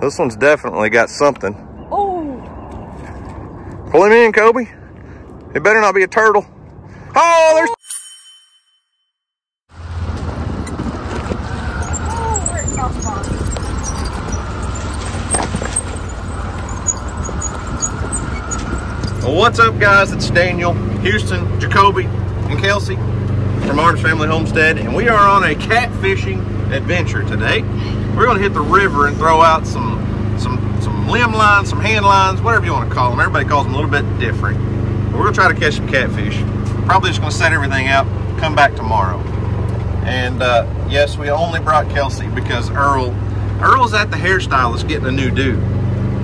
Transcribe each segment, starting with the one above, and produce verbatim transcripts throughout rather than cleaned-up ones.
This one's definitely got something. Oh! Pull him in, Kobe. It better not be a turtle. Oh, there's... Oh, where it's off on. Well, what's up, guys? It's Daniel, Houston, Jacoby, and Kelsey from Arms Family Homestead, and we are on a catfishing adventure today. We're going to hit the river and throw out some some some limb lines, some hand lines, whatever you want to call them. Everybody calls them a little bit different. But we're going to try to catch some catfish. Probably just going to set everything out, come back tomorrow. And uh, yes, we only brought Kelsey because Earl, Earl's at the hairstylist getting a new do.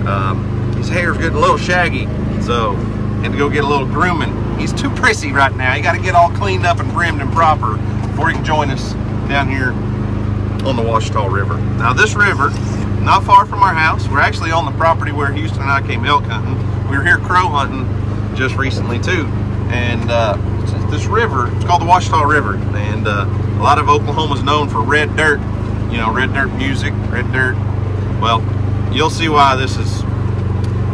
Um, his hair's getting a little shaggy, so had to go get a little grooming. He's too prissy right now. You got to get all cleaned up and brimmed and proper before he can join us down here on the Washita River. Now this river, not far from our house, we're actually on the property where Houston and I came elk hunting. We were here crow hunting just recently too. And uh, this river, it's called the Washita River. And uh, a lot of Oklahoma's known for red dirt, you know, red dirt music, red dirt. Well, you'll see why this is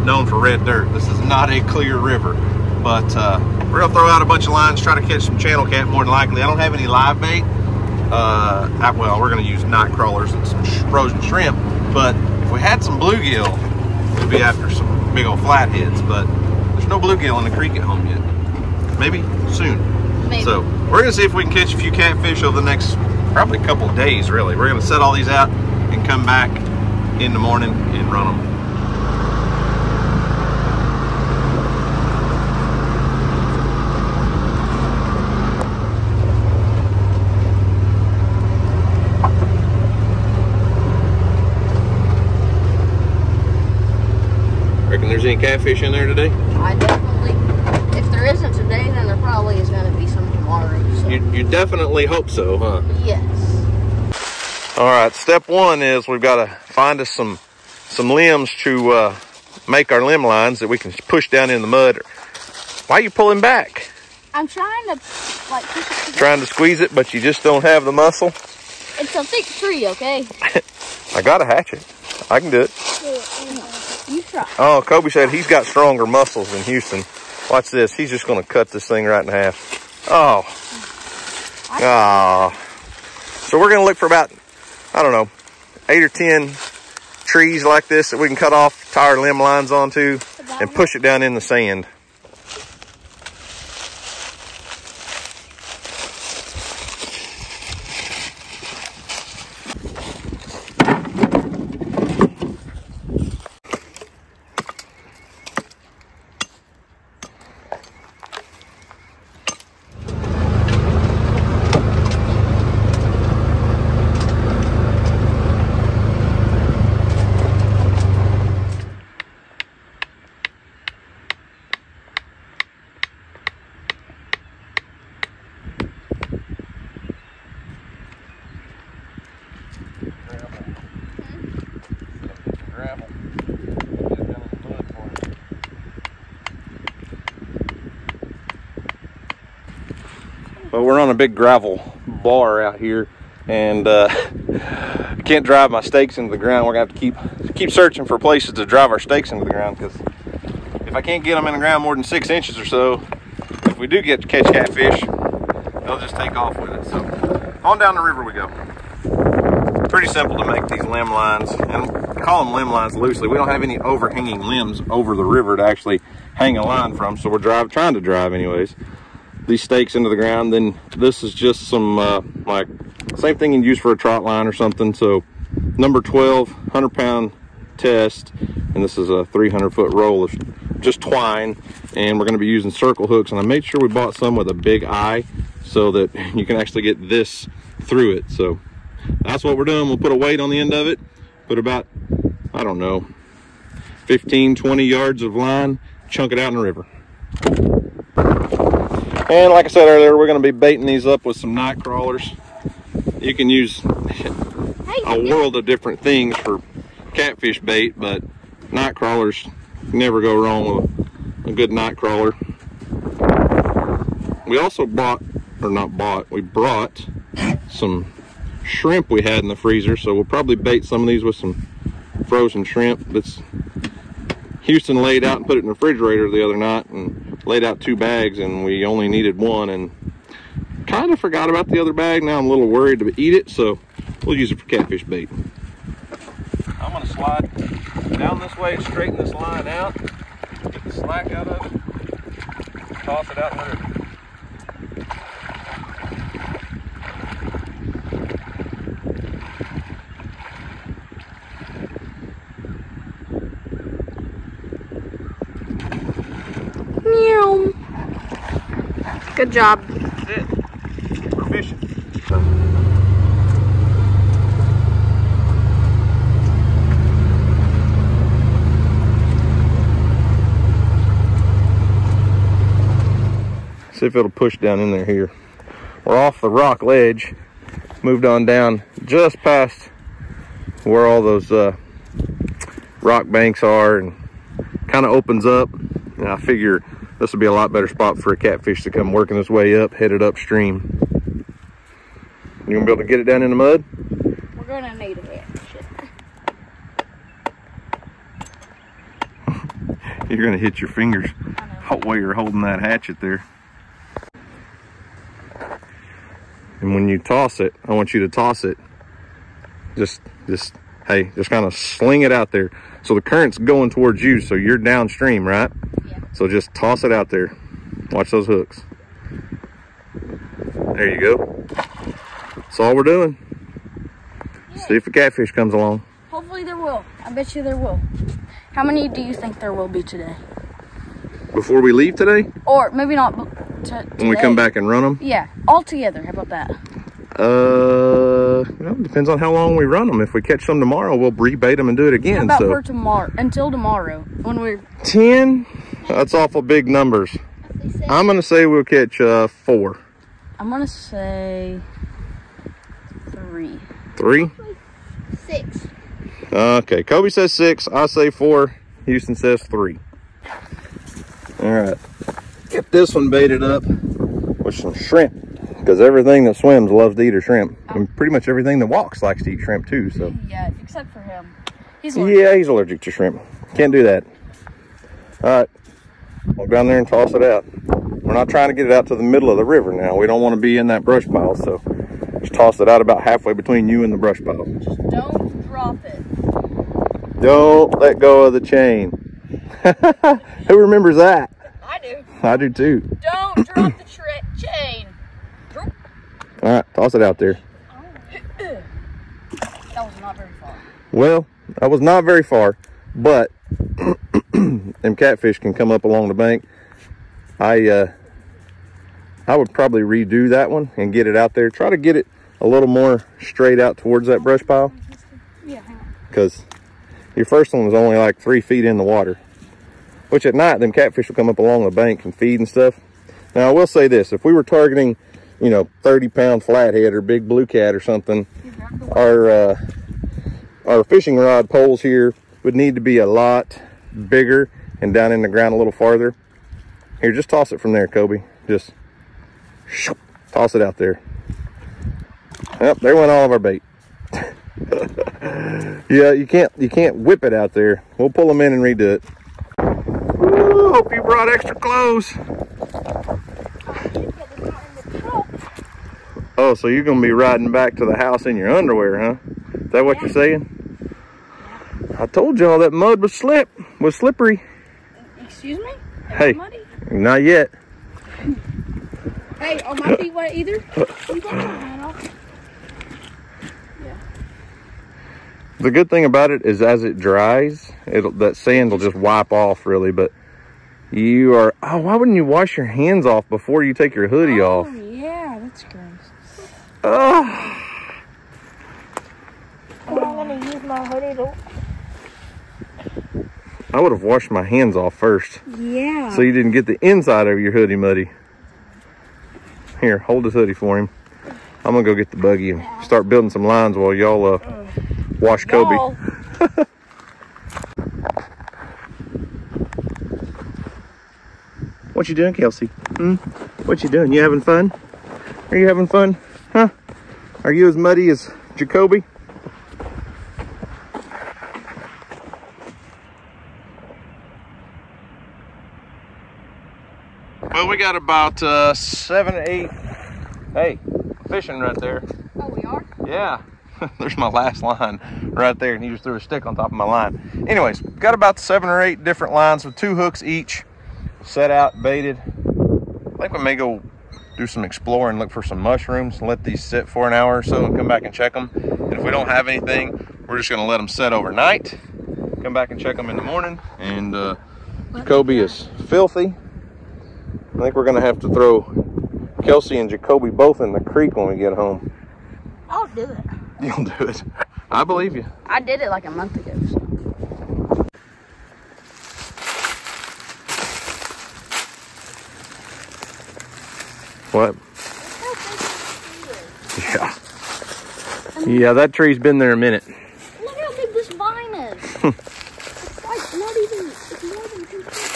known for red dirt. This is not a clear river. But uh, we're gonna throw out a bunch of lines, try to catch some channel cat more than likely. I don't have any live bait. Uh, I, well, we're going to use night crawlers and some frozen shrimp, but if we had some bluegill, we'd be after some big old flatheads, but there's no bluegill in the creek at home yet. Maybe soon. Maybe. So we're going to see if we can catch a few catfish over the next probably couple of days, really. We're going to set all these out and come back in the morning and run them. Any catfish in there today? I definitely, if there isn't today, then there probably is going to be some tomorrow. So. You, you definitely hope so, huh? Yes. All right, step one is we've got to find us some some limbs to uh, make our limb lines that we can push down in the mud. Why are you pulling back? I'm trying to, like, push it together. Trying to squeeze it, but you just don't have the muscle? It's a thick tree, okay? I got a hatchet. I can do it. You try. Oh, Kobe said he's got stronger muscles than Houston. Watch this. He's just going to cut this thing right in half. Oh. Oh. So we're going to look for about, I don't know, eight or ten trees like this that we can cut off, tie our limb lines onto, and push it down in the sand. But we're on a big gravel bar out here, and uh, I can't drive my stakes into the ground. We're gonna have to keep keep searching for places to drive our stakes into the ground, because if I can't get them in the ground more than six inches or so, if we do get to catch catfish, they'll just take off with it. So on down the river we go. Pretty simple to make these limb lines, and call them limb lines loosely. We don't have any overhanging limbs over the river to actually hang a line from, so we're drive trying to drive anyways. These stakes into the ground. Then this is just some uh, like same thing you'd use for a trot line or something. So number twelve, one hundred pound test, and this is a three hundred foot roll of just twine, and we're going to be using circle hooks. And I made sure we bought some with a big eye so that you can actually get this through it. So that's what we're doing. We'll put a weight on the end of it, put about, I don't know, fifteen, twenty yards of line, chunk it out in the river. And like I said earlier, we're going to be baiting these up with some night crawlers. You can use a world of different things for catfish bait, but night crawlers, never go wrong with a good night crawler. We also bought, or not bought, we brought some shrimp we had in the freezer, so we'll probably bait some of these with some frozen shrimp. That's Houston laid out and put it in the refrigerator the other night and laid out two bags, and we only needed one, and kind of forgot about the other bag. Now I'm a little worried to eat it, so we'll use it for catfish bait. I'm gonna slide down this way, straighten this line out, get the slack out of it, toss it out in the river. Good job. That's it. We're fishing. See if it'll push down in there here. We're off the rock ledge. Moved on down just past where all those uh, rock banks are, and kind of opens up. And I figure this will be a lot better spot for a catfish to come working this way up, headed upstream. You gonna be able to get it down in the mud? We're gonna need it. You're gonna hit your fingers while you're holding that hatchet there. And when you toss it, I want you to toss it. Just, just, hey, just kind of sling it out there. So the current's going towards you, so you're downstream, right? So just toss it out there. Watch those hooks. There you go. That's all we're doing. Yay. See if a catfish comes along. Hopefully there will. I bet you there will. How many do you think there will be today? Before we leave today? Or maybe not today. When we come back and run them? Yeah, all together. How about that? Uh, well, it depends on how long we run them. If we catch some tomorrow, we'll rebait them and do it again. How about so. for tomorrow? Until tomorrow, when we're ten. That's awful big numbers. I'm gonna say we'll catch uh, four. I'm gonna say three. Three? Six. Okay, Kobe says six. I say four. Houston says three. All right, get this one baited up with some shrimp. Because everything that swims loves to eat a shrimp. Oh. And pretty much everything that walks likes to eat shrimp too, so. Yeah, except for him. He's allergic. Yeah, he's allergic to shrimp. Can't do that. All right, we'll go down there and toss it out. We're not trying to get it out to the middle of the river now. We don't want to be in that brush pile, so just toss it out about halfway between you and the brush pile. Just don't drop it. Don't let go of the chain. Who remembers that? I do. I do too. Don't drop the tra chain. All right, toss it out there. That was not very far. Well, that was not very far, but them catfish can come up along the bank. I uh, I would probably redo that one and get it out there. Try to get it a little more straight out towards that brush pile. Yeah, hang on. Because your first one was only like three feet in the water, which at night, them catfish will come up along the bank and feed and stuff. Now, I will say this. If we were targeting, you know, thirty pound flathead or big blue cat or something, our uh, our fishing rod poles here would need to be a lot bigger and down in the ground a little farther. Here, just toss it from there, Kobe. Just shoop, toss it out there. Yep, there went all of our bait. Yeah, you can't you can't whip it out there. We'll pull them in and redo it. Ooh, hope you brought extra clothes. Oh, so you're going to be riding back to the house in your underwear, huh? Is that what yeah. you're saying? Yeah. I told y'all that mud was slip, was slippery. Excuse me? Am hey, muddy? Not yet. Hey, on my feet wet either? You got your hand off. Yeah. The good thing about it is as it dries, it'll, that sand will just wipe off really, but you are, oh, why wouldn't you wash your hands off before you take your hoodie oh, off? yeah, that's gross. Oh. I'm going to use my hoodie though. I would have washed my hands off first. Yeah. So you didn't get the inside of your hoodie muddy. Here, hold this hoodie for him. I'm going to go get the buggy and start building some lines while y'all uh, wash Kobe. What you doing, Kelsey? Hmm? What you doing? You having fun? Are you having fun? Huh? Are you as muddy as Jacoby? Well, we got about uh, seven, eight, hey, fishing right there. Oh, we are? Yeah. There's my last line right there, and he just threw a stick on top of my line. Anyways, got about seven or eight different lines with two hooks each, set out, baited. I think we may go do some exploring, look for some mushrooms, and let these sit for an hour or so and come back and check them. And if we don't have anything, we're just going to let them set overnight, come back and check them in the morning. And uh, Jacoby is filthy. I think we're going to have to throw Kelsey and Jacoby both in the creek when we get home. I'll do it. You'll do it. I believe you. I did it like a month ago. So. What? Yeah. Yeah, that tree's been there a minute. Look how big this vine is. It's like not even, it's more than two feet.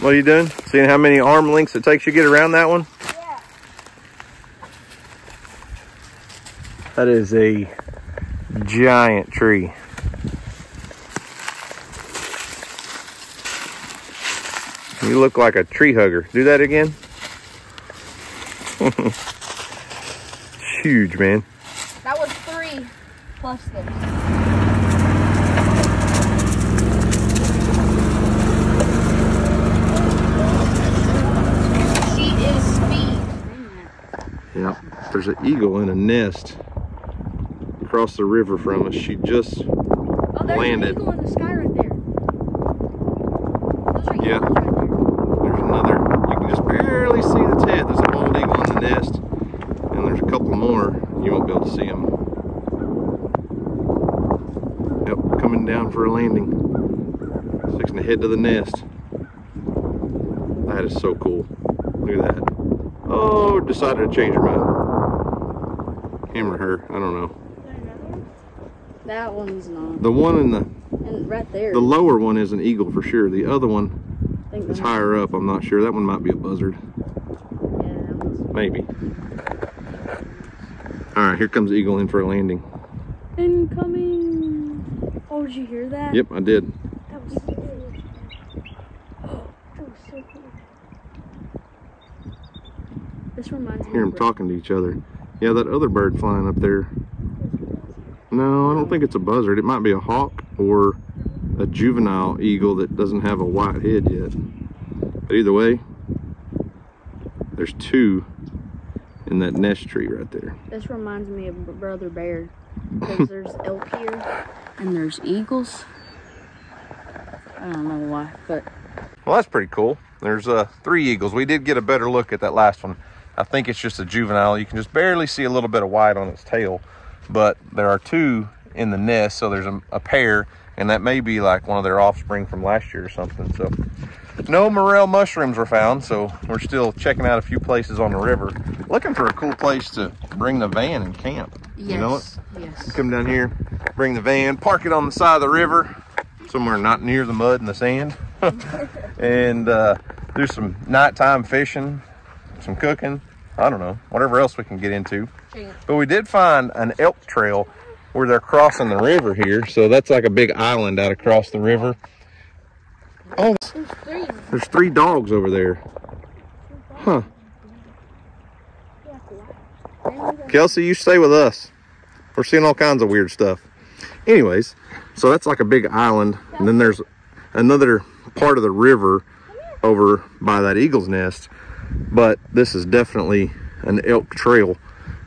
What are you doing? Seeing how many arm lengths it takes you to get around that one? Yeah. That is a giant tree. You look like a tree hugger. Do that again. It's huge, man. That was three plus this. Yeah, there's an eagle in a nest across the river from us. She just oh, landed. An eagle in the sky right there. Those are yeah, right there. There's another. You can just barely see the head. There's a bald eagle in the nest, and there's a couple more. You won't be able to see them. Yep, coming down for a landing. Fixing to head to the nest. That is so cool. Look at that. Oh, decided to change her mind. Him or her, I don't know. That one's not. The one in the and right there. The lower one is an eagle for sure. The other one is higher up. I'm not sure. That one might be a buzzard. Yeah. Maybe. All right, here comes the eagle in for a landing. Incoming. Oh, did you hear that? Yep, I did. That was so cool. That was so cool. This reminds me. Hear them talking to each other. Yeah, that other bird flying up there. No, I don't think it's a buzzard. It might be a hawk or a juvenile eagle that doesn't have a white head yet. But either way, there's two in that nest tree right there. This reminds me of Brother Bear. Because there's elk here and there's eagles. I don't know why, but. Well, that's pretty cool. There's uh, three eagles. We did get a better look at that last one. I think it's just a juvenile. You can just barely see a little bit of white on its tail, but there are two in the nest, so there's a, a pair, and that may be like one of their offspring from last year or something. So no morel mushrooms were found, so we're still checking out a few places on the river, looking for a cool place to bring the van and camp. Yes, you know it? Yes. Come down here, bring the van, park it on the side of the river, somewhere not near the mud and the sand, and uh, do some nighttime fishing, some cooking, I don't know, whatever else we can get into. But we did find an elk trail where they're crossing the river here. So that's like a big island out across the river. Oh, there's three, there's three dogs over there. Huh. Kelsey, you stay with us. We're seeing all kinds of weird stuff. Anyways, so that's like a big island. And then there's another part of the river over by that eagle's nest. But this is definitely an elk trail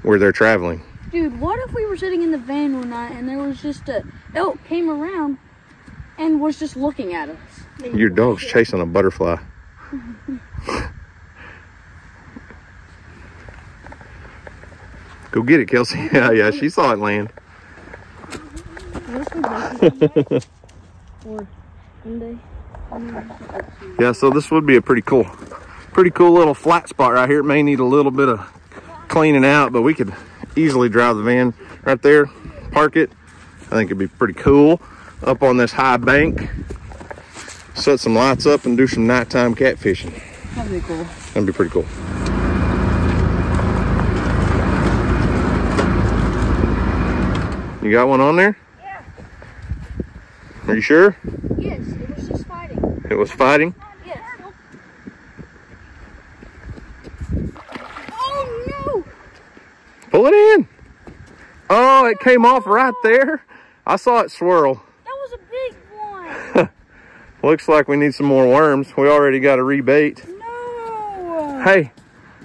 where they're traveling. Dude, what if we were sitting in the van one night and there was just a elk came around and was just looking at us? Maybe your dog's chasing a butterfly. Go get it, Kelsey. Yeah, yeah, she saw it land. Yeah, so this would be a pretty cool pretty cool little flat spot right here. It may need a little bit of cleaning out, but we could easily drive the van right there, park it. I think it'd be pretty cool up on this high bank, set some lights up and do some nighttime catfishing. That'd be cool. That'd be pretty cool. You got one on there? Yeah. Are you sure? Yes, it was just fighting. It was fighting? Yes. Oh, no! Pull it in. Oh, it came off right there. I saw it swirl. That was a big one. Looks like we need some more worms. We already got a rebait. No. Hey,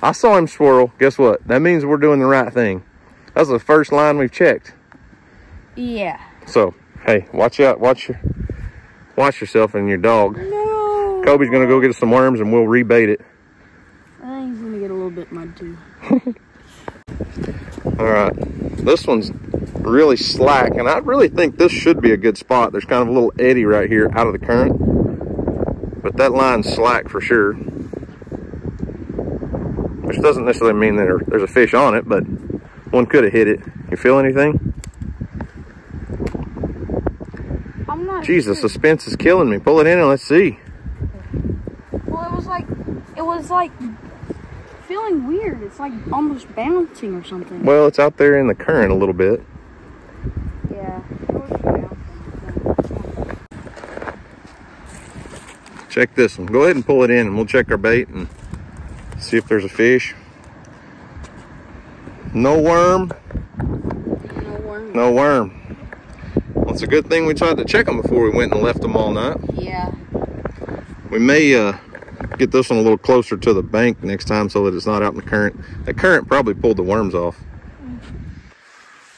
I saw him swirl. Guess what? That means we're doing the right thing. That's the first line we've checked. Yeah. So, hey, watch out. Watch your, watch yourself and your dog. No. Kobe's going to go get us some worms and we'll rebait it. I think he's going to get a little bit mud too. All right. This one's really slack, and I really think this should be a good spot. There's kind of a little eddy right here out of the current, but that line's slack for sure, which doesn't necessarily mean that there's a fish on it, but one could have hit it. You feel anything? I'm not Jesus, sure. Suspense is killing me. Pull it in and let's see. Well, it was like, it was like feeling weird. It's like almost bouncing or something. Well, it's out there in the current a little bit. Yeah. Check this one. Go ahead and pull it in and we'll check our bait and see if there's a fish. No worm. No worm. No worm. Well, it's a good thing we tried to check them before we went and left them all night. Yeah. We may uh get this one a little closer to the bank next time so that it's not out in the current. The current probably pulled the worms off.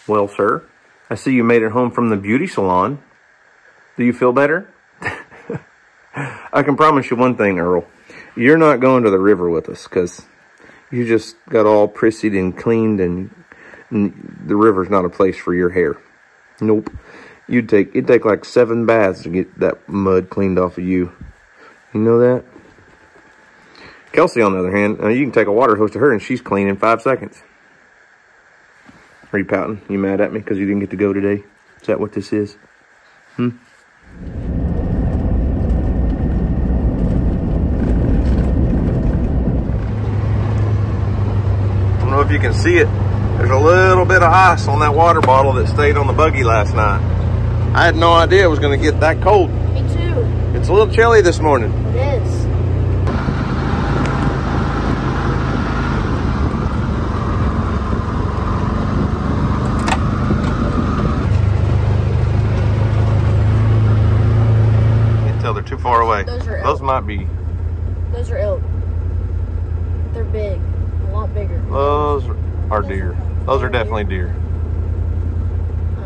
Well, sir, I see you made it home from the beauty salon. Do you feel better? I can promise you one thing, Earl. You're not going to the river with us because you just got all prissied and cleaned, and, and the river's not a place for your hair. Nope. You'd take, it'd take like seven baths to get that mud cleaned off of you. You know that? Kelsey, on the other hand, you can take a water hose to her and she's clean in five seconds. Are you pouting? You mad at me because you didn't get to go today? Is that what this is? Hmm? I don't know if you can see it. There's a little bit of ice on that water bottle that stayed on the buggy last night. I had no idea it was going to get that cold. Me too. It's a little chilly this morning. It is. Far away. Those are elk. Those might be. Those are elk. They're big. A lot bigger. Those are deer. Those are definitely deer.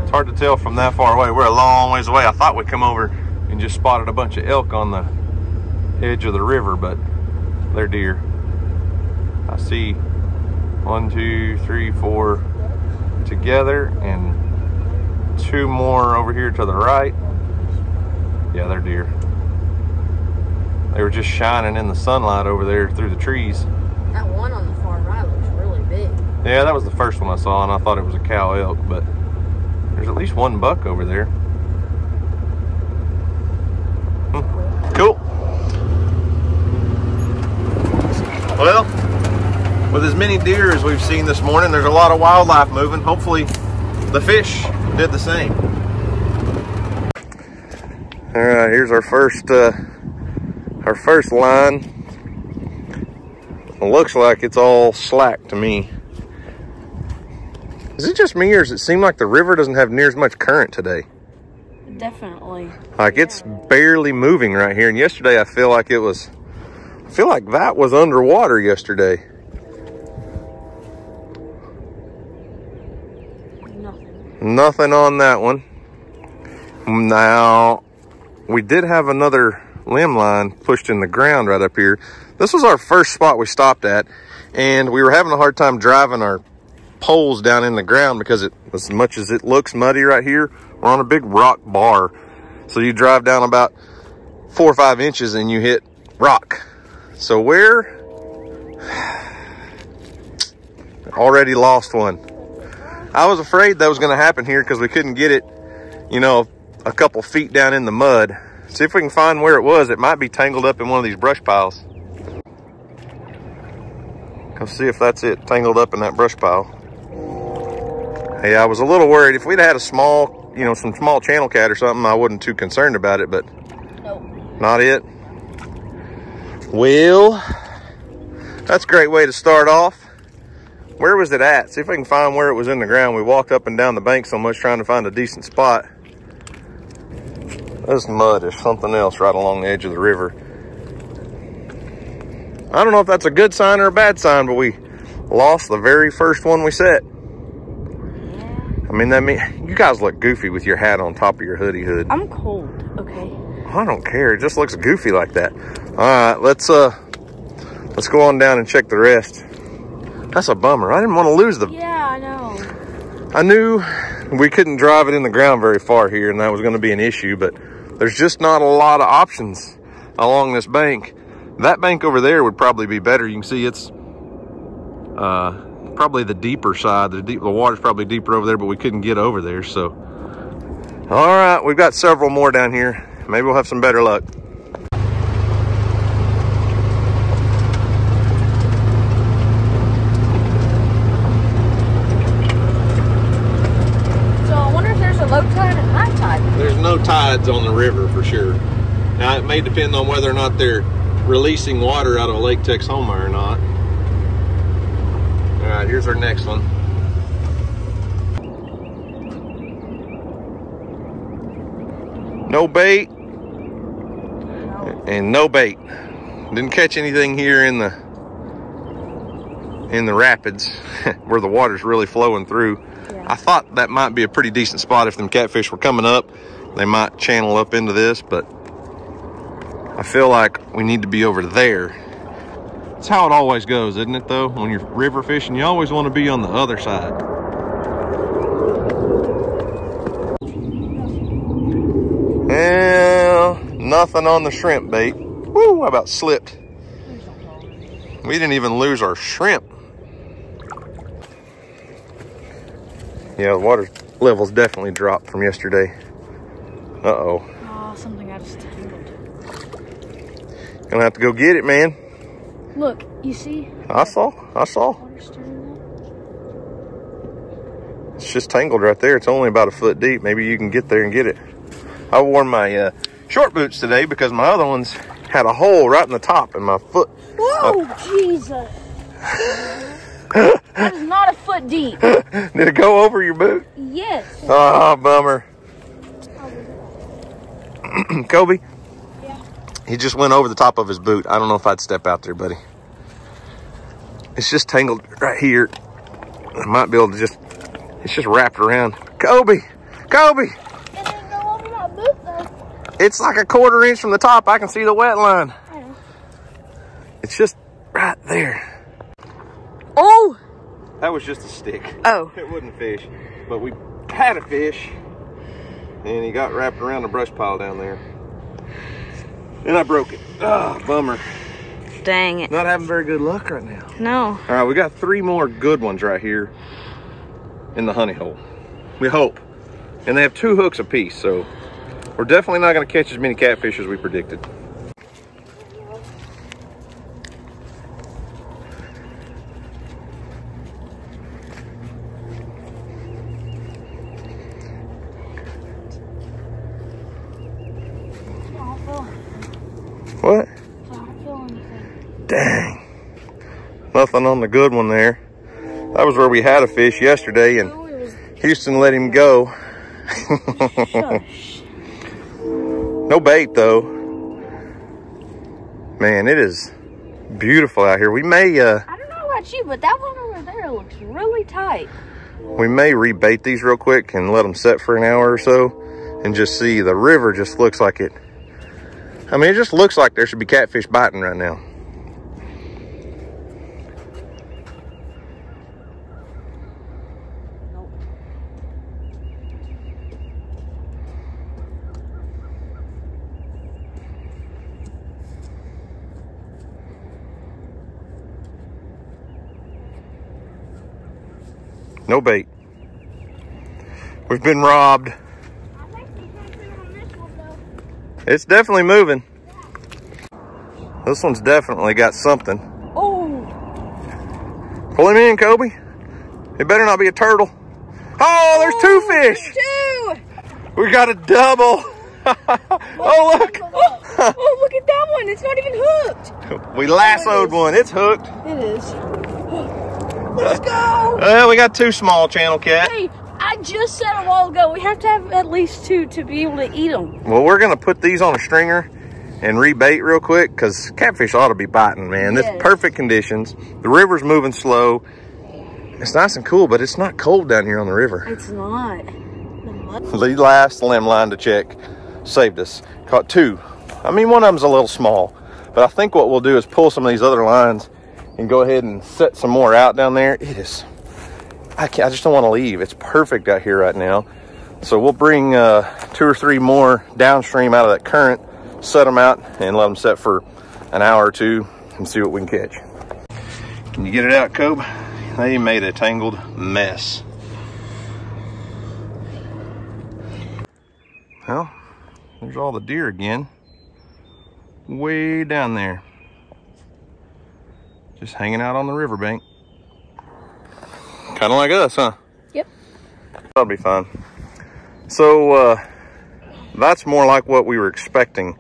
It's hard to tell from that far away. We're a long ways away. I thought we'd come over and just spotted a bunch of elk on the edge of the river, but they're deer. I see one, two, three, four together and two more over here to the right. Yeah, they're deer. They were just shining in the sunlight over there through the trees. That one on the far right looks really big. Yeah, that was the first one I saw, and I thought it was a cow elk, but there's at least one buck over there. Hmm. Cool. Well, with as many deer as we've seen this morning, there's a lot of wildlife moving. Hopefully the fish did the same. All right, here's our first... Uh, Our first line. It looks like it's all slack to me. Is it just me or does it seem like the river doesn't have near as much current today? Definitely. Like yeah. It's barely moving right here. And yesterday I feel like it was, I feel like that was underwater yesterday. Nothing. Nothing on that one. Now, we did have another limb line pushed in the ground right up here. This was our first spot we stopped at, and we were having a hard time driving our poles down in the ground because it, as much as it looks muddy right here, we're on a big rock bar. So you drive down about four or five inches and you hit rock. So we're already lost one. I was afraid that was going to happen here because we couldn't get it, you know, a couple feet down in the mud. See if we can find where it was. It might be tangled up in one of these brush piles. Go see if that's it, tangled up in that brush pile. Yeah, I was a little worried. If we'd had a small, you know, some small channel cat or something, I wasn't too concerned about it, but nope. Not it. Well, that's a great way to start off. Where was it at? See if I can find where it was in the ground. We walked up and down the bank so much trying to find a decent spot. This mud is something else right along the edge of the river. I don't know if that's a good sign or a bad sign, but we lost the very first one we set. Yeah. I mean, that mean you guys look goofy with your hat on top of your hoodie hood. I'm cold, okay? I don't care. It just looks goofy like that. All right, let's uh, let's go on down and check the rest. That's a bummer. I didn't want to lose the... Yeah, I know. I knew we couldn't drive it in the ground very far here, and that was going to be an issue, but there's just not a lot of options along this bank. That bank over there would probably be better. You can see it's uh, probably the deeper side. The, deep, the water's probably deeper over there, but we couldn't get over there, so... All right, we've got several more down here. Maybe we'll have some better luck. Tides on the river for sure. Now it may depend on whether or not they're releasing water out of Lake Texoma or not. All right, here's our next one. No bait and no bait. Didn't catch anything here in the in the rapids where the water's really flowing through. Yeah. I thought that might be a pretty decent spot if them catfish were coming up. They might channel up into this, but I feel like we need to be over there. That's how it always goes, isn't it, though? When you're river fishing, you always want to be on the other side. Well, nothing on the shrimp bait. Woo, I about slipped. We didn't even lose our shrimp. Yeah, the water level's definitely dropped from yesterday. Uh-oh. Oh, something I just tangled. Gonna have to go get it, man. Look, you see? I saw, I saw. It's just tangled right there. It's only about a foot deep. Maybe you can get there and get it. I wore my uh, short boots today because my other ones had a hole right in the top in my foot. Whoa, uh, Jesus. That is not a foot deep. Did it go over your boot? Yes. Oh, bummer. Kobe? Yeah. He just went over the top of his boot. I don't know if I'd step out there, buddy. It's just tangled right here. I might be able to just, it's just wrapped around. Kobe! Kobe! It didn't go over my boot, though. It's like a quarter inch from the top. I can see the wet line. I know. It's just right there. Oh! That was just a stick. Oh. It wasn't fish, but we had a fish. And he got wrapped around a brush pile down there. And I broke it. Oh, bummer. Dang it. Not having very good luck right now. No. All right, we got three more good ones right here in the honey hole. We hope. And they have two hooks apiece, so we're definitely not going to catch as many catfish as we predicted. What? I don't feel anything. Dang. Nothing on the good one there. That was where we had a fish yesterday, and Houston let him go. No bait, though. Man, it is beautiful out here. We may... Uh, I don't know about you, but that one over there looks really tight. We may rebait these real quick and let them set for an hour or so and just see. The river just looks like it... I mean, it just looks like there should be catfish biting right now. Nope. No bait. We've been robbed. It's definitely moving. This one's definitely got something. Oh! Pull him in, Kobe. It better not be a turtle. Oh, there's two fish. Two. We got a double. Oh, look. Oh, oh, look at that one. It's not even hooked. We lassoed one. It's hooked. It is. Let's go. Well, uh, we got two small channel cats. Hey, I just said a while ago, we have to have at least two to be able to eat them. Well, we're going to put these on a stringer and rebait real quick because catfish ought to be biting, man. Yes. This is perfect conditions. The river's moving slow. It's nice and cool, but it's not cold down here on the river. It's not. The last limb line to check saved us. Caught two. I mean, one of them's a little small, but I think what we'll do is pull some of these other lines and go ahead and set some more out down there. It is. I can't, I just don't want to leave. It's perfect out here right now. So we'll bring uh, two or three more downstream out of that current, set them out, and let them set for an hour or two and see what we can catch. Can you get it out, Cobe? They made a tangled mess. Well, there's all the deer again, way down there. Just hanging out on the riverbank. Kind of like us, huh? Yep. That'll be fun. So uh, that's more like what we were expecting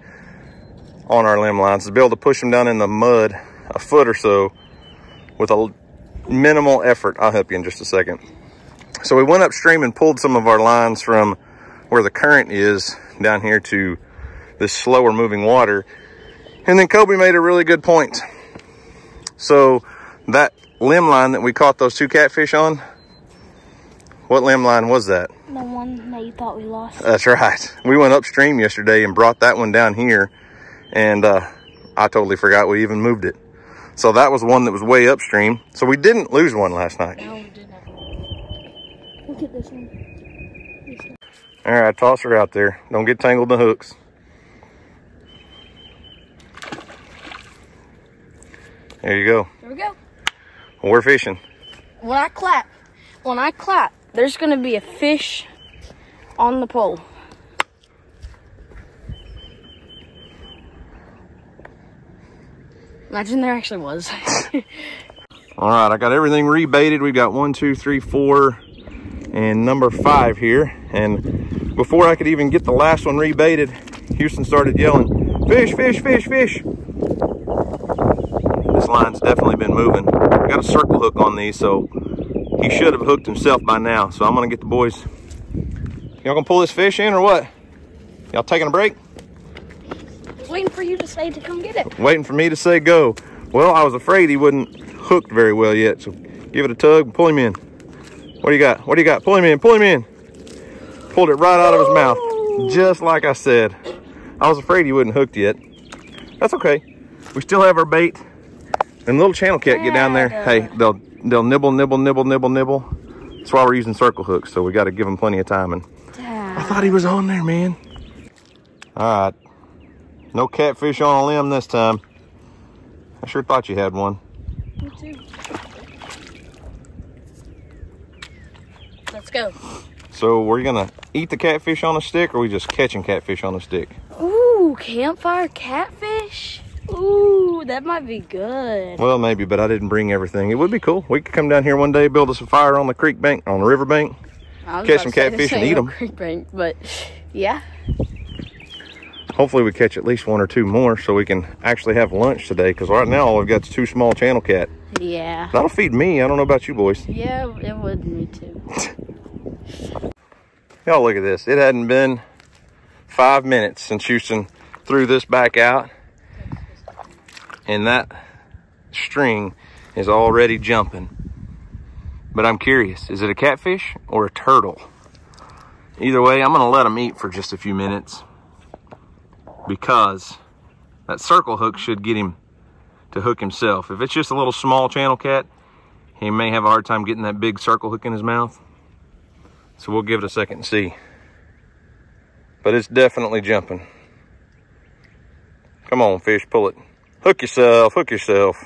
on our limb lines, to be able to push them down in the mud a foot or so with a minimal effort. I'll help you in just a second. So we went upstream and pulled some of our lines from where the current is down here to this slower moving water. And then Kobe made a really good point. So that limb line that we caught those two catfish on, what limb line was that? The one that you thought we lost. That's right. We went upstream yesterday and brought that one down here. And uh, I totally forgot we even moved it. So that was one that was way upstream. So we didn't lose one last night. No, we did not. Look at this one. All right, toss her out there. Don't get tangled in the hooks. There you go. There we go. We're fishing. When I clap, when I clap, there's going to be a fish on the pole. Imagine there actually was. All right, I got everything rebaited. We've got one, two, three, four, and number five here. And before I could even get the last one rebaited, Houston started yelling, fish, fish, fish, fish. This line's definitely been moving. I got a circle hook on these, so he should have hooked himself by now. So I'm gonna get the boys. Y'all gonna pull this fish in or what? Y'all taking a break? Waiting for you to say to come get it. Waiting for me to say go. Well, I was afraid he wasn't hooked very well yet. So give it a tug and pull him in. What do you got? What do you got? Pull him in, pull him in. Pulled it right out of his mouth, just like I said. I was afraid he wasn't hooked yet. That's okay. We still have our bait. And little channel cat get down there. Hey, they'll they'll nibble, nibble, nibble, nibble, nibble. That's why we're using circle hooks, so we got to give them plenty of time. And I thought he was on there, man. All right, no catfish on a limb this time. I sure thought you had one. Me too. Let's go. So we're gonna eat the catfish on a stick, or are we just catching catfish on a stick? Ooh, campfire catfish. Ooh, that might be good. Well, maybe, but I didn't bring everything. It would be cool. We could come down here one day, build us a fire on the creek bank, on the river bank, catch some catfish and eat them. Creek bank, but yeah. Hopefully we catch at least one or two more so we can actually have lunch today, because right now all I've got is two small channel cat. Yeah. That'll feed me. I don't know about you boys. Yeah, it would me too. Y'all look at this. It hadn't been five minutes since Houston threw this back out, and that string is already jumping. But I'm curious, is it a catfish or a turtle? Either way, I'm going to let them eat for just a few minutes, because that circle hook should get him to hook himself. If it's just a little small channel cat, he may have a hard time getting that big circle hook in his mouth. So we'll give it a second and see. But it's definitely jumping. Come on, fish, pull it. Hook yourself, hook yourself.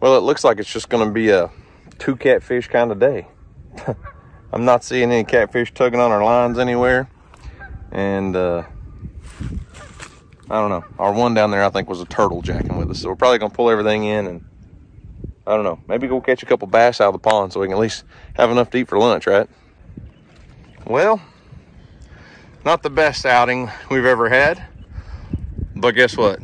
Well, it looks like it's just gonna be a two catfish kind of day. I'm not seeing any catfish tugging on our lines anywhere. And uh, I don't know. Our one down there, I think, was a turtle jacking with us. So we're probably going to pull everything in and, I don't know, maybe go catch a couple bass out of the pond so we can at least have enough to eat for lunch, right? Well, not the best outing we've ever had, but guess what?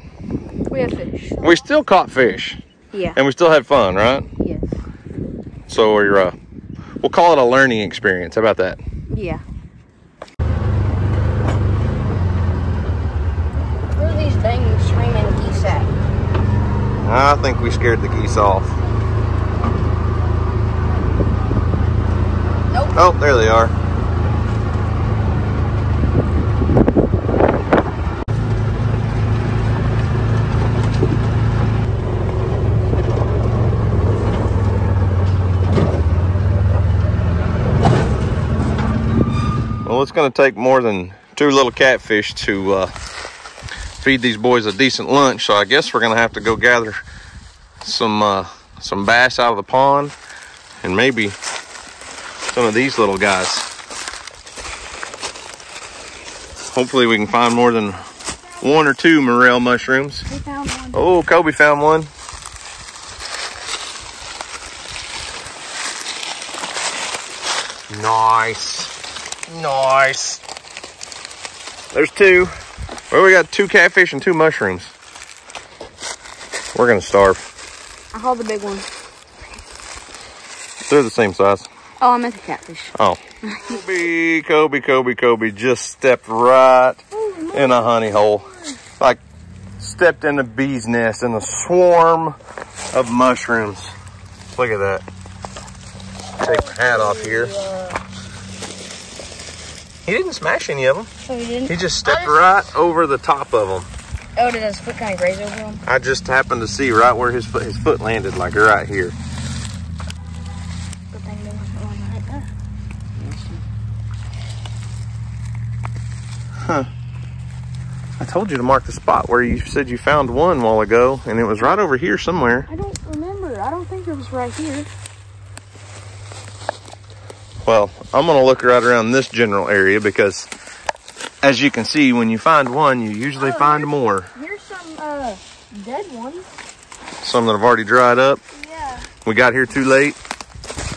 We had fish. We still caught fish. Yeah. And we still had fun, right? Yes. So we're, uh, we'll call it a learning experience. How about that? Yeah. What are these things screaming geese at? I think we scared the geese off. Nope. Oh, there they are. Well, it's going to take more than two little catfish to uh, feed these boys a decent lunch, so I guess we're going to have to go gather some uh, some bass out of the pond and maybe some of these little guys. Hopefully we can find more than one or two morel mushrooms. We found one. Oh, Kobe found one. Nice. Nice. There's two. Well, we got two catfish and two mushrooms. We're gonna starve. I hauled the big one. They're the same size. Oh, I meant the catfish. Oh. Kobe, Kobe, Kobe, Kobe just stepped right oh, in a honey hole. Like stepped in a bee's nest in a swarm of mushrooms. Look at that. Take my hat off here. He didn't smash any of them. So he didn't? He just stepped just, right over the top of them. Oh, did his foot kind of graze over him? I just happened to see right where his foot his foot landed, like right here. Good thing there wasn't one right there. Huh. I told you to mark the spot where you said you found one a while ago, and it was right over here somewhere. I don't remember. I don't think it was right here. Well, I'm going to look right around this general area because, as you can see, when you find one, you usually oh, find here's, more. Here's some uh, dead ones. Some that have already dried up. Yeah. We got here too late.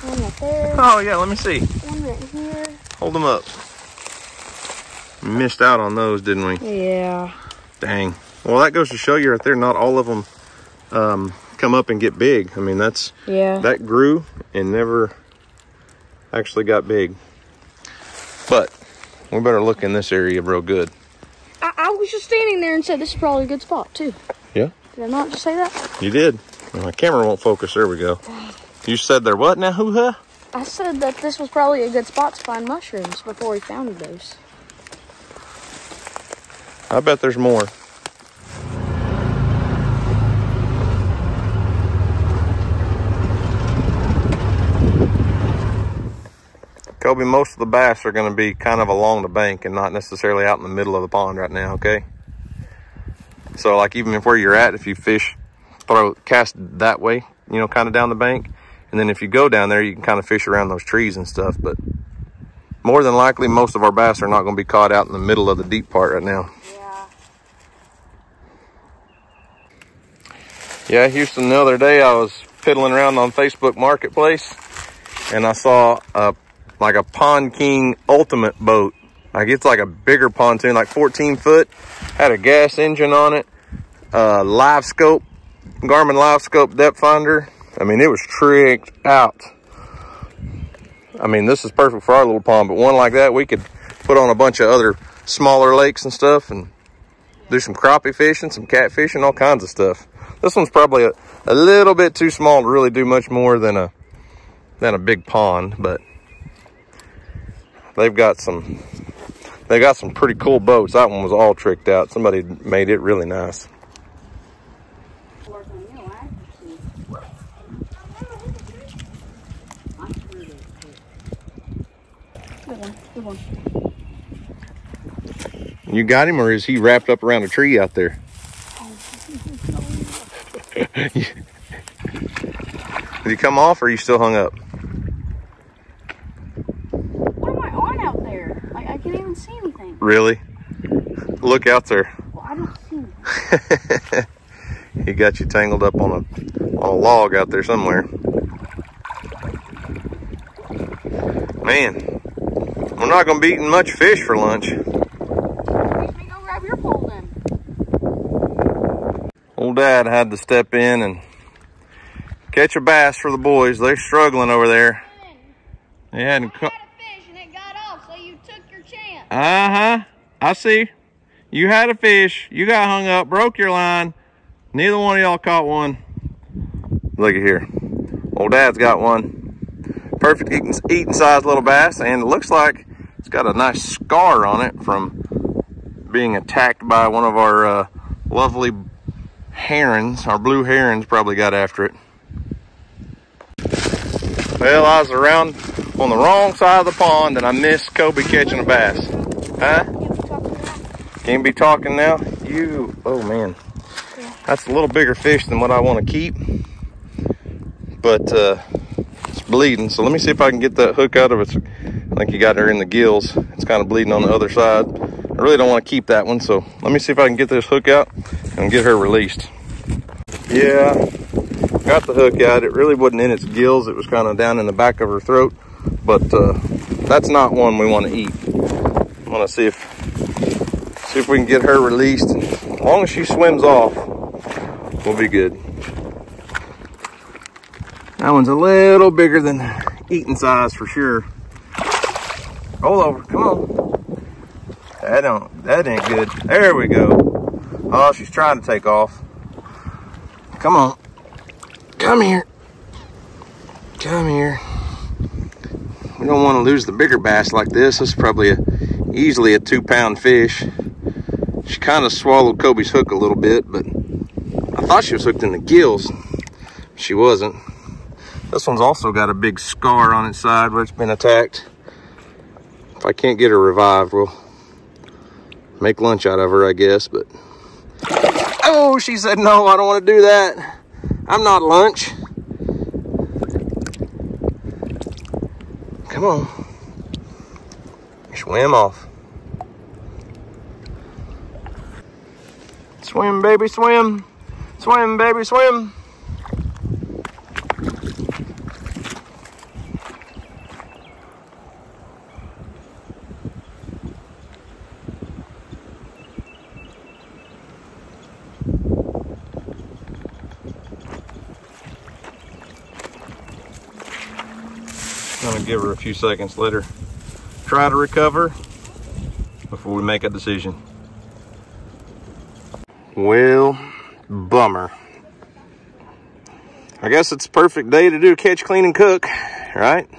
One right there. Oh, yeah, let me see. One right here. Hold them up. We missed out on those, didn't we? Yeah. Dang. Well, that goes to show you right there, not all of them um, come up and get big. I mean, that's yeah. that grew and never... actually got big, but we better look in this area real good. I, I was just standing there and said this is probably a good spot too. Yeah. Did I not just say that? You did. Well, my camera won't focus. There we go. You said there what now? Hoo-ha? I said that this was probably a good spot to find mushrooms before we found those. I bet there's more. Kobe, most of the bass are going to be kind of along the bank and not necessarily out in the middle of the pond right now, okay? So, like, even if where you're at, if you fish, throw, cast that way, you know, kind of down the bank. And then if you go down there, you can kind of fish around those trees and stuff. But more than likely, most of our bass are not going to be caught out in the middle of the deep part right now. Yeah. Yeah, Houston, the other day, I was piddling around on Facebook Marketplace, and I saw a like a Pond King ultimate boat. Like it's like a bigger pontoon, like fourteen foot, had a gas engine on it, uh, live scope, Garmin Live Scope depth finder. I mean, it was tricked out. I mean, this is perfect for our little pond, but one like that, we could put on a bunch of other smaller lakes and stuff and do some crappie fishing, some catfishing, all kinds of stuff. This one's probably a, a little bit too small to really do much more than a, than a big pond, but They've got some, they got some pretty cool boats. That one was all tricked out. Somebody made it really nice. You got him, or is he wrapped up around a tree out there? Did he come off, or are you still hung up? see anything. Really? Look out there. Well, I don't see anything. He got you tangled up on a, on a log out there somewhere. Man, we're not going to be eating much fish for lunch. Old Dad had to step in and catch a bass for the boys. They're struggling over there. They hadn't caught a fish and it got off, so you took your chance. Uh-huh. I see. You had a fish. You got hung up, broke your line. Neither one of y'all caught one. Look at here. Old Dad's got one. Perfect eating, eating size little bass, and it looks like it's got a nice scar on it from being attacked by one of our uh, lovely herons. Our blue herons probably got after it. Well, I was around on the wrong side of the pond and I missed Kobe catching a bass. Huh? Can't be talking now. You, oh man, that's a little bigger fish than what I want to keep, but uh it's bleeding, so let me see if I can get that hook out of it. I think you got her in the gills. It's kind of bleeding on the other side. I really don't want to keep that one, so let me see if I can get this hook out and get her released. Yeah, got the hook out. It really wasn't in its gills. It was kind of down in the back of her throat, but uh, that's not one we want to eat. I'm gonna see if see if we can get her released. As long as she swims off, we'll be good. That one's a little bigger than eating size for sure. Roll over, come on. That don't, that ain't good. There we go. Oh, she's trying to take off. Come on. Come here. Come here. We don't want to lose the bigger bass like this. This is probably a, easily a two-pound fish. She kind of swallowed Kobe's hook a little bit, but I thought she was hooked in the gills. She wasn't. This one's also got a big scar on its side where it's been attacked. If I can't get her revived, we'll make lunch out of her, I guess, but... Oh, she said, no, I don't want to do that. I'm not lunch. Come on. Swim off. Swim, baby, swim. Swim, baby, swim. I'm gonna give her a few seconds, let her try to recover before we make a decision. Well, bummer. I guess it's a perfect day to do catch, clean, and cook, right? How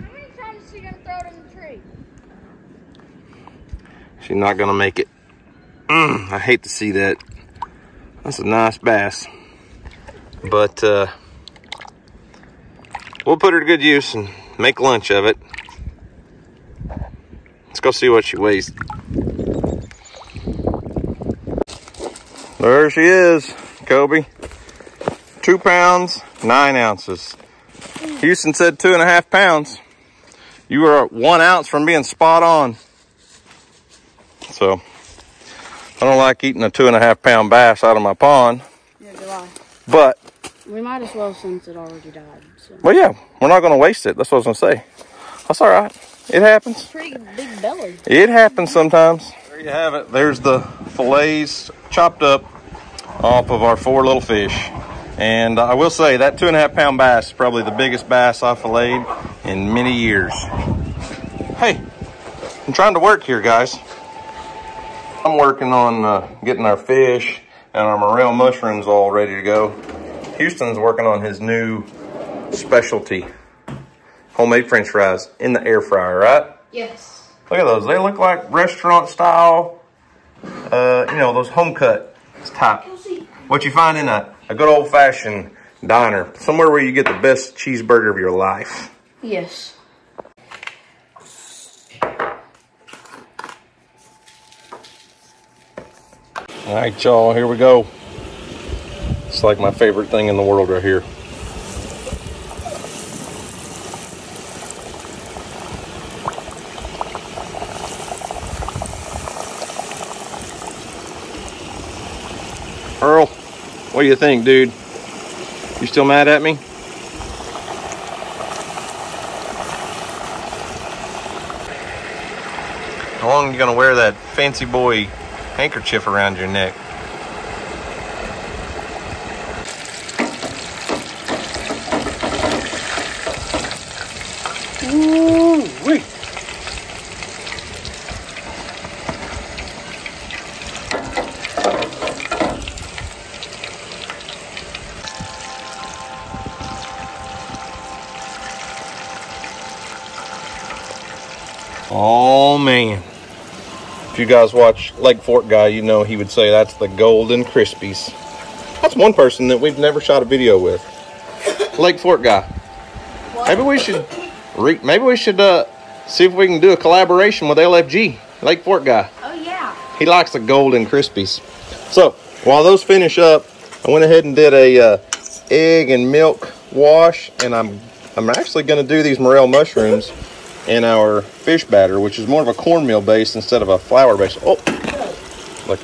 many times is she gonna throw it in the tree? She's not gonna make it. Mm, I hate to see that. That's a nice bass, but uh, we'll put her to good use and make lunch of it. Let's go see what she weighs. There she is, Kobe. Two pounds, nine ounces. Houston said two and a half pounds. You were one ounce from being spot on. So, I don't like eating a two and a half pound bass out of my pond. Yeah, do I. But we might as well since it already died. So. Well, yeah, we're not going to waste it. That's what I was going to say. That's all right. It happens. It's pretty big belly. It happens sometimes. There you have it. There's the fillets chopped up off of our four little fish. And I will say that two and a half pound bass is probably the biggest bass I've filleted in many years. Hey, I'm trying to work here, guys. I'm working on uh, getting our fish and our morel mushrooms all ready to go. Houston's working on his new specialty, homemade french fries in the air fryer, right? Yes. Look at those. They look like restaurant style, uh, you know, those home cut type. What you find in a, a good old fashioned diner, somewhere where you get the best cheeseburger of your life. Yes. All right, y'all, here we go. It's like my favorite thing in the world right here. Earl, what do you think, dude? You still mad at me? How long are you gonna wear that fancy boy handkerchief around your neck? Ooh-wee. Oh man. If you guys watch Lake Fort Guy, you know he would say that's the Golden Crispies. That's one person that we've never shot a video with. Lake Fort Guy. What? Maybe we should re maybe we should uh, see if we can do a collaboration with L F G, Lake Fort Guy. Oh yeah. He likes the Golden Crispies. So while those finish up, I went ahead and did a uh, egg and milk wash, and I'm I'm actually going to do these morel mushrooms in our fish batter, which is more of a cornmeal base instead of a flour base. Oh, look,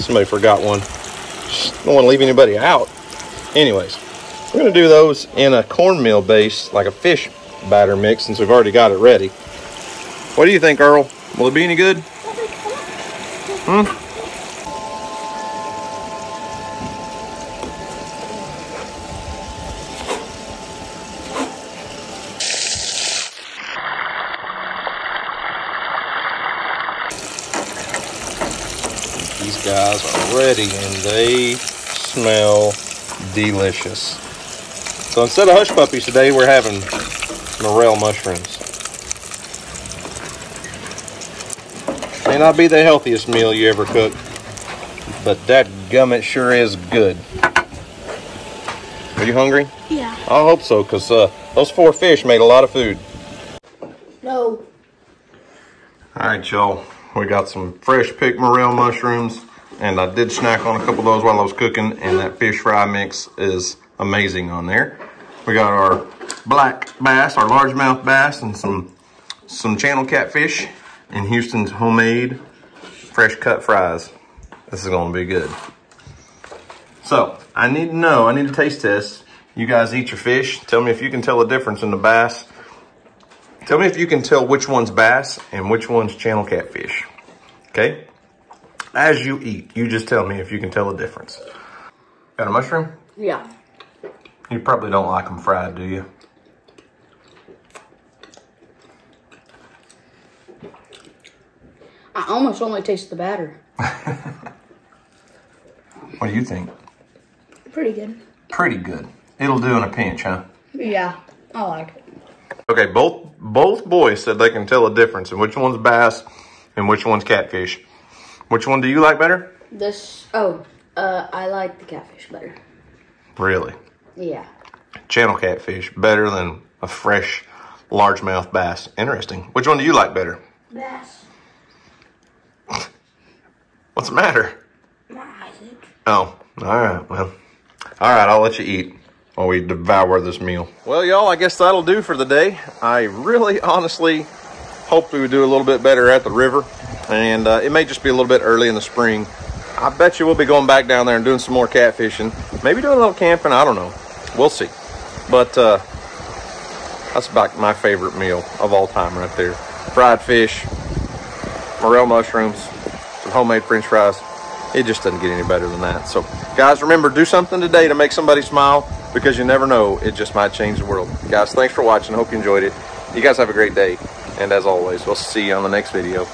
somebody forgot one. Just don't want to leave anybody out. Anyways, we're going to do those in a cornmeal base, like a fish batter mix, since we've already got it ready. What do you think, Earl? Will it be any good? Hmm? These guys are ready and they smell delicious. So instead of hush puppies today, we're having morel mushrooms. May not be the healthiest meal you ever cook, but that gummit sure is good. Are you hungry? Yeah. I hope so, because uh, those four fish made a lot of food. No. All right, y'all. We got some fresh picked morel mushrooms, and I did snack on a couple of those while I was cooking, and that fish fry mix is amazing on there. We got our black bass, our largemouth bass, and some some channel catfish, and Houston's homemade fresh cut fries. This is gonna be good. So I need to know, I need to taste test. You guys eat your fish. Tell me if you can tell the difference in the bass. Tell me if you can tell which one's bass and which one's channel catfish, okay? As you eat, you just tell me if you can tell the difference. Got a mushroom? Yeah. You probably don't like them fried, do you? I almost only taste the batter. What do you think? Pretty good. Pretty good. It'll do in a pinch, huh? Yeah, I like it. Okay, both both boys said they can tell a difference in which one's bass and which one's catfish. Which one do you like better? This, oh, uh, I like the catfish better. Really? Yeah. Channel catfish better than a fresh largemouth bass. Interesting. Which one do you like better? Bass. What's the matter? My eyes itch. Oh, all right, well, all right, I'll let you eat while we devour this meal. Well, y'all, I guess that'll do for the day. I really honestly hoped we would do a little bit better at the river, and uh, it may just be a little bit early in the spring. I bet you we'll be going back down there and doing some more catfishing, maybe doing a little camping, I don't know. We'll see. But uh, that's about my favorite meal of all time right there. Fried fish, morel mushrooms, some homemade french fries. It just doesn't get any better than that. So guys, remember, do something today to make somebody smile, because you never know, it just might change the world. Guys, thanks for watching. I hope you enjoyed it. You guys have a great day. And as always, we'll see you on the next video.